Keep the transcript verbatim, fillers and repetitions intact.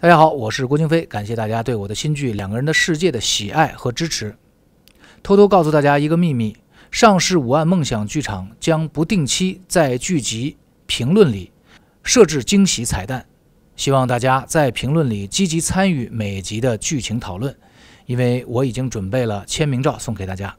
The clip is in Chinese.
大家好，我是郭京飞，感谢大家对我的新剧《两个人的世界》的喜爱和支持。偷偷告诉大家一个秘密，上市五案梦想剧场将不定期在剧集评论里设置惊喜彩蛋，希望大家在评论里积极参与每集的剧情讨论，因为我已经准备了签名照送给大家。